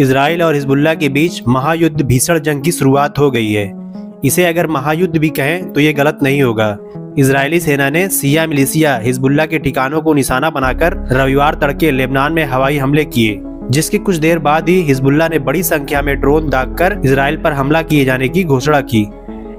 Israel और Hezbollah के बीच महायुद्ध भीषण जंग की शुरुआत हो गई है। इसे अगर महायुद्ध भी कहें तो ये गलत नहीं होगा। इजरायली सेना ने सिया मिलिशिया हिजबुल्लाह के ठिकानों को निशाना बनाकर रविवार तड़के लेबनान में हवाई हमले किए, जिसके कुछ देर बाद ही हिजबुल्लाह ने बड़ी संख्या में ड्रोन दागकर इजराइल पर हमला किए जाने की घोषणा की।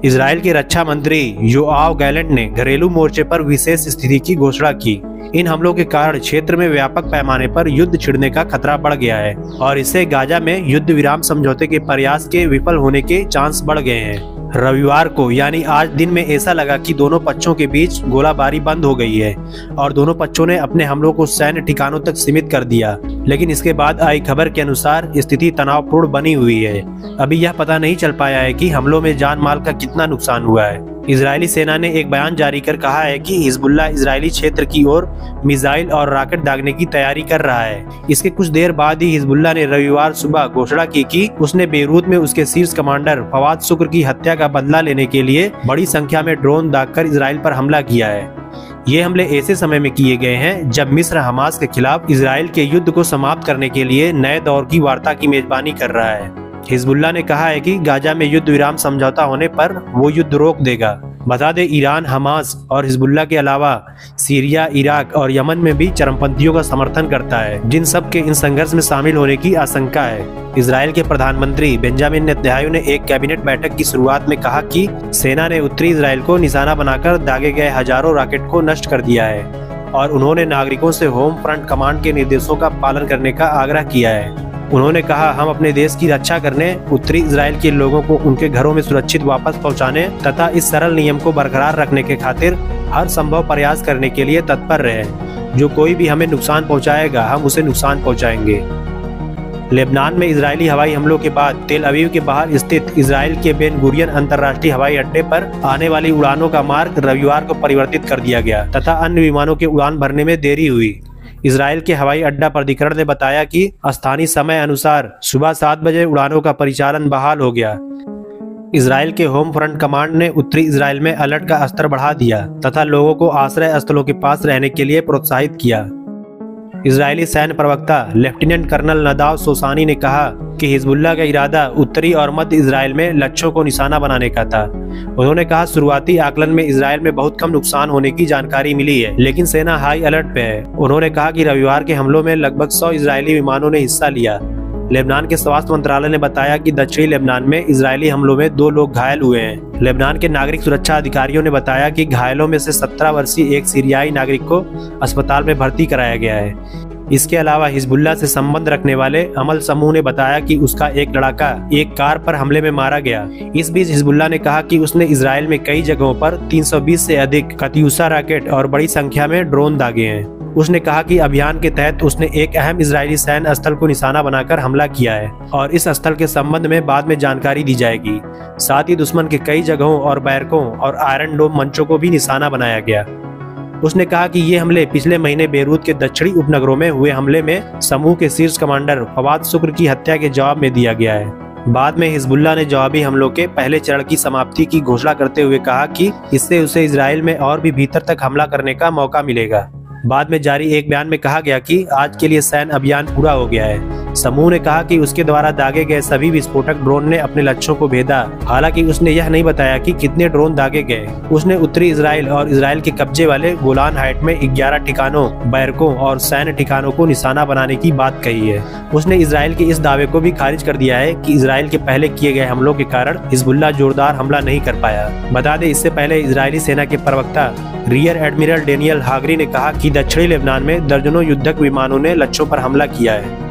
इजराइल के रक्षा मंत्री योआव गैलेंट ने घरेलू मोर्चे पर विशेष स्थिति की घोषणा की। इन हमलों के कारण क्षेत्र में व्यापक पैमाने पर युद्ध छिड़ने का खतरा बढ़ गया है और इससे गाजा में युद्ध विराम समझौते के प्रयास के विफल होने के चांस बढ़ गए हैं। रविवार को यानी आज दिन में ऐसा लगा कि दोनों पक्षों के बीच गोलाबारी बंद हो गई है और दोनों पक्षों ने अपने हमलों को सैन्य ठिकानों तक सीमित कर दिया, लेकिन इसके बाद आई खबर के अनुसार स्थिति तनावपूर्ण बनी हुई है। अभी यह पता नहीं चल पाया है कि हमलों में जान माल का कितना नुकसान हुआ है। इजरायली सेना ने एक बयान जारी कर कहा है कि हिजबुल्लाह इजरायली क्षेत्र की ओर मिसाइल और रॉकेट दागने की तैयारी कर रहा है। इसके कुछ देर बाद ही हिजबुल्लाह ने रविवार सुबह घोषणा की कि उसने बेरूत में उसके शीर्ष कमांडर फवाद शुक्र की हत्या का बदला लेने के लिए बड़ी संख्या में ड्रोन दागकर इजराइल पर हमला किया है। ये हमले ऐसे समय में किए गए हैं जब मिस्र हमास के खिलाफ इजराइल के युद्ध को समाप्त करने के लिए नए दौर की वार्ता की मेजबानी कर रहा है। हिजबुल्लाह ने कहा है कि गाजा में युद्ध विराम समझौता होने पर वो युद्ध रोक देगा। बता दें, ईरान हमास और हिजबुल्लाह के अलावा सीरिया, इराक और यमन में भी चरमपंथियों का समर्थन करता है, जिन सब के इन संघर्ष में शामिल होने की आशंका है। इजराइल के प्रधानमंत्री बेंजामिन नेतन्याहू ने एक कैबिनेट बैठक की शुरुआत में कहा कि सेना ने उत्तरी इजराइल को निशाना बनाकर दागे गए हजारों रॉकेट को नष्ट कर दिया है और उन्होंने नागरिकों से होम फ्रंट कमांड के निर्देशों का पालन करने का आग्रह किया है। उन्होंने कहा, हम अपने देश की रक्षा करने, उत्तरी इजराइल के लोगों को उनके घरों में सुरक्षित वापस पहुंचाने तथा इस सरल नियम को बरकरार रखने के खातिर हर संभव प्रयास करने के लिए तत्पर रहे। जो कोई भी हमें नुकसान पहुंचाएगा, हम उसे नुकसान पहुंचाएंगे। लेबनान में इजरायली हवाई हमलों के बाद तेल अवीव के बाहर स्थित इजराइल के बेनगुरियन अंतर्राष्ट्रीय हवाई अड्डे पर आने वाली उड़ानों का मार्ग रविवार को परिवर्तित कर दिया गया तथा अन्य विमानों के उड़ान भरने में देरी हुई। इजराइल के हवाई अड्डा प्राधिकरण ने बताया कि स्थानीय समय अनुसार सुबह 7 बजे उड़ानों का परिचालन बहाल हो गया। इजराइल के होम फ्रंट कमांड ने उत्तरी इजराइल में अलर्ट का स्तर बढ़ा दिया तथा लोगों को आश्रय स्थलों के पास रहने के लिए प्रोत्साहित किया। इजरायली सैन्य प्रवक्ता लेफ्टिनेंट कर्नल नदाव सोसानी ने कहा कि हिजबुल्लाह का इरादा उत्तरी और मध्य इजराइल में लक्ष्यों को निशाना बनाने का था। उन्होंने कहा, शुरुआती आकलन में इजराइल में बहुत कम नुकसान होने की जानकारी मिली है, लेकिन सेना हाई अलर्ट पे है। उन्होंने कहा कि रविवार के हमलों में लगभग 100 इजरायली विमानों ने हिस्सा लिया। लेबनान के स्वास्थ्य मंत्रालय ने बताया कि दक्षिणी लेबनान में इजरायली हमलों में 2 लोग घायल हुए हैं। लेबनान के नागरिक सुरक्षा अधिकारियों ने बताया कि घायलों में से 17 वर्षीय एक सीरियाई नागरिक को अस्पताल में भर्ती कराया गया है। इसके अलावा हिजबुल्लाह से संबंध रखने वाले अमल समूह ने बताया कि उसका एक लड़का एक कार पर हमले में मारा गया। इस बीच हिजबुल्लाह ने कहा कि उसने इजराइल में कई जगहों पर 320 से अधिक कतियूसा रॉकेट और बड़ी संख्या में ड्रोन दागे हैं। उसने कहा कि अभियान के तहत उसने एक अहम इजरायली सैन्य स्थल को निशाना बनाकर हमला किया है और इस स्थल के संबंध में बाद में जानकारी दी जाएगी। साथ ही दुश्मन के कई जगहों और बैरकों और आयरन डोम मंचों को भी निशाना बनाया गया। उसने कहा कि ये हमले पिछले महीने बेरूत के दक्षिणी उपनगरों में हुए हमले में समूह के शीर्ष कमांडर फवाद शुक्र की हत्या के जवाब में दिया गया है। बाद में हिजबुल्लाह ने जवाबी हमलों के पहले चरण की समाप्ति की घोषणा करते हुए कहा कि इससे उसे इजराइल में और भी भीतर तक हमला करने का मौका मिलेगा। बाद में जारी एक बयान में कहा गया कि आज के लिए सैन्य अभियान पूरा हो गया है। समूह ने कहा कि उसके द्वारा दागे गए सभी विस्फोटक ड्रोन ने अपने लक्ष्यों को भेदा। हालांकि उसने यह नहीं बताया कि कितने ड्रोन दागे गए। उसने उत्तरी इजराइल और इजराइल के कब्जे वाले गोलान हाइट में 11 ठिकानों, बैरकों और सैन्य ठिकानों को निशाना बनाने की बात कही है। उसने इजराइल के इस दावे को भी खारिज कर दिया है कि इजराइल के पहले किए गए हमलों के कारण हिजबुल्लाह जोरदार हमला नहीं कर पाया। बता दें, इससे पहले इजरायली सेना के प्रवक्ता रियर एडमिरल डेनियल हागरी ने कहा कि दक्षिणी लेबनान में दर्जनों युद्धक विमानों ने लक्ष्यों पर हमला किया है।